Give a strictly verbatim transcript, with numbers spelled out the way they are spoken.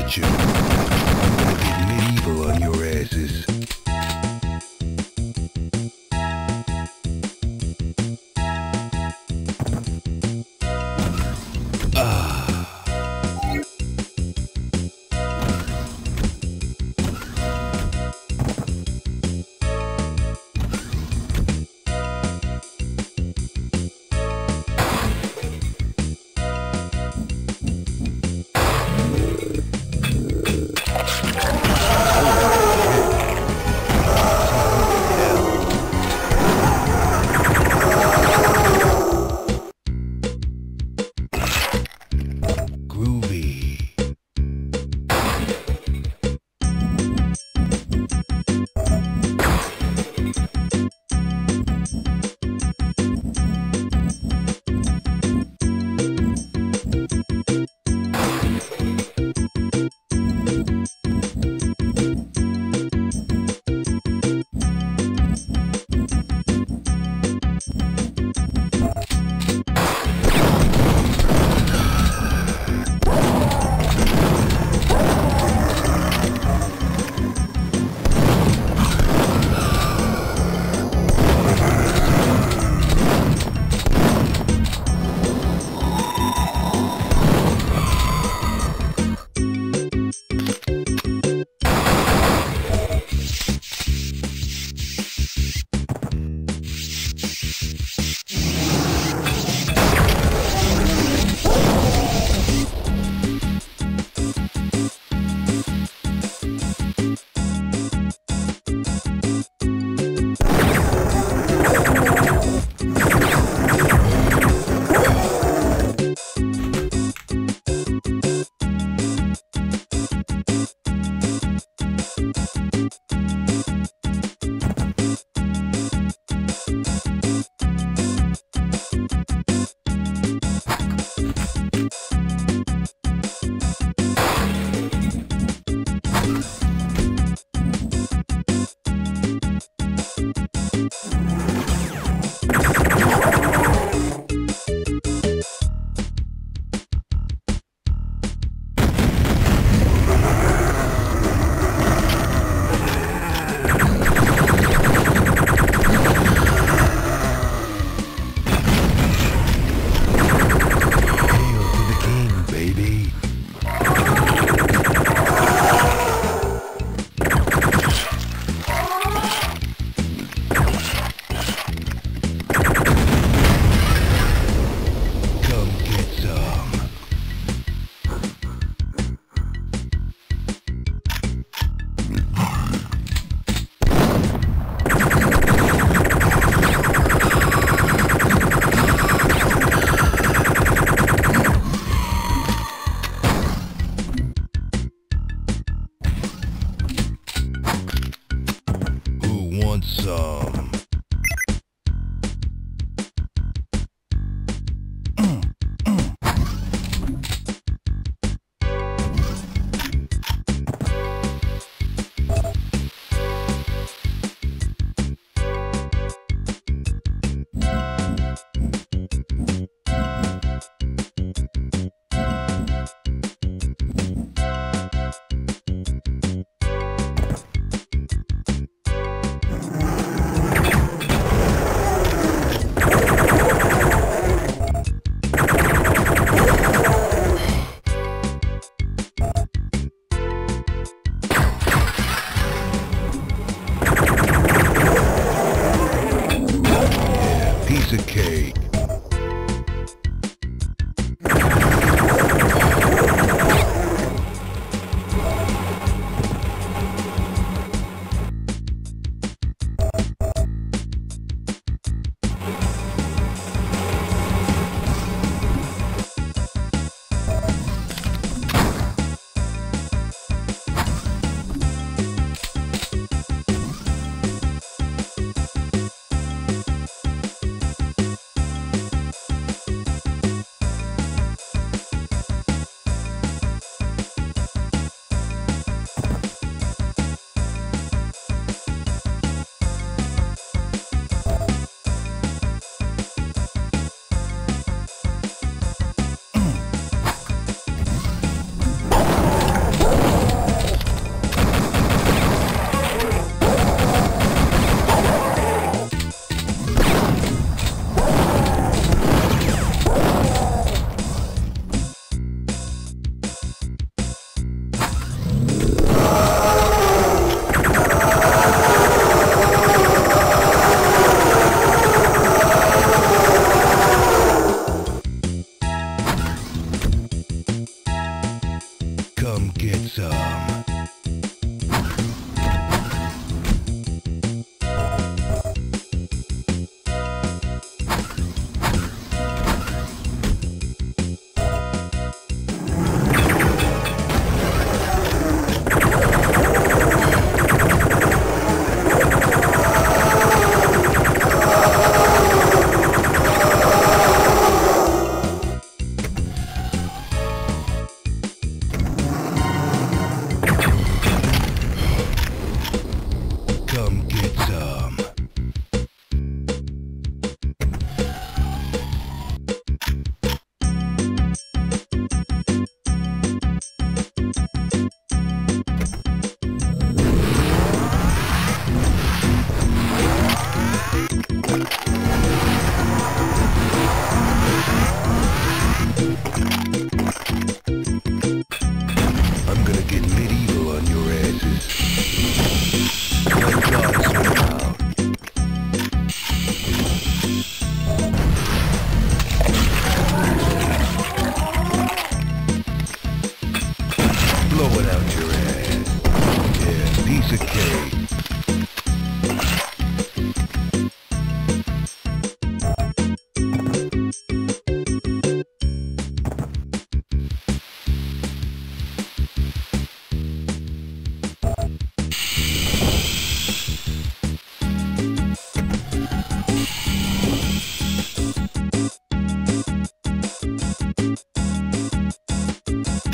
get you. I'll get medieval on your asses. come get some.